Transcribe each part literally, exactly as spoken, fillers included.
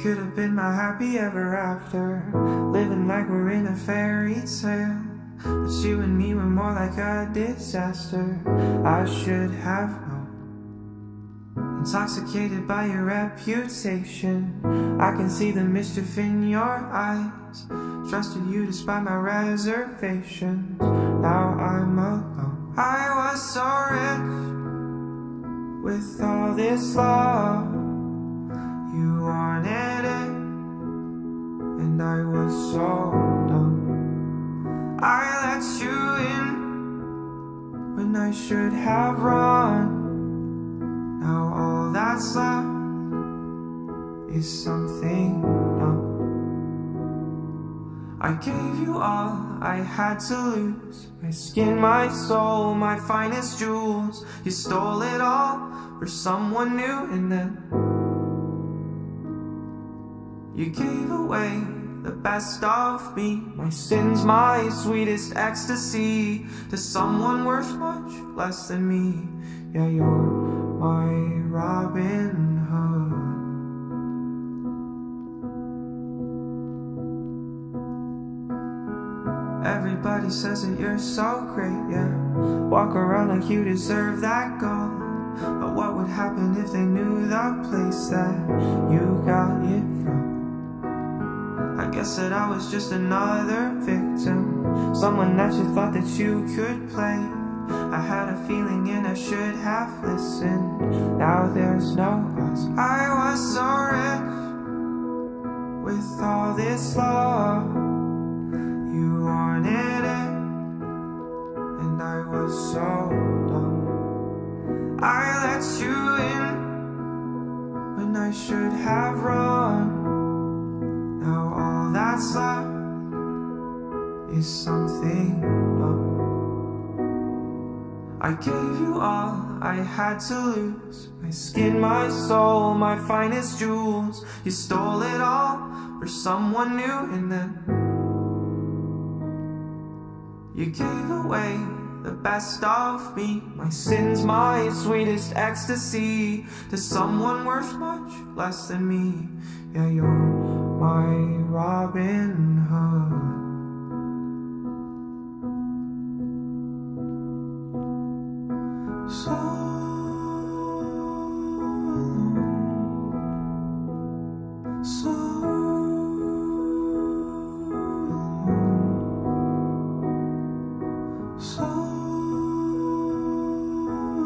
Could have been my happy ever after, living like we're in a fairy tale. But you and me were more like a disaster. I should have known. Intoxicated by your reputation, I can see the mischief in your eyes. Trusted you despite my reservations. Now I'm alone. I was so rich with all this love. You wanted it, and I was so dumb. I let you in when I should have run. Now all that's left is something dumb. I gave you all I had to lose, my skin, my soul, my finest jewels. You stole it all for someone new, and then you gave away the best of me, my sins, my sweetest ecstasy, to someone worth much less than me. Yeah, you're my Robin Hood. Everybody says that you're so great, yeah. Walk around like you deserve that gold. But what would happen if they knew the place that you got it from? I guess that I was just another victim, someone that you thought that you could play. I had a feeling and I should have listened. Now there's no us. I was so rich with all this love. You wanted it, and I was so dumb. I let you in when I should have run. Now all that's left is something dumb. I gave you all I had to lose, my skin, my soul, my finest jewels. You stole it all for someone new, and then you gave away the best of me, my sins, my sweetest ecstasy, to someone worth much less than me. Yeah, you're my Robin Hood. So alone, so alone, so alone,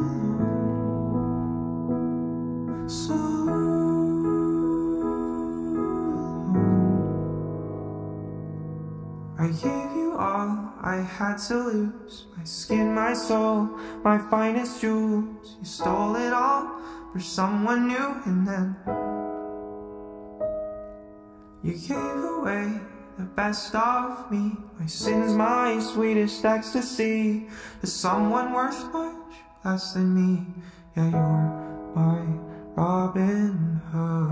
so alone. I gave you all I had to lose, my skin, my soul, my finest jewels. You stole it all for someone new, and then you gave away the best of me, my sins, my sweetest ecstasy, to someone worth much less than me. Yeah, you're my Robin Hood.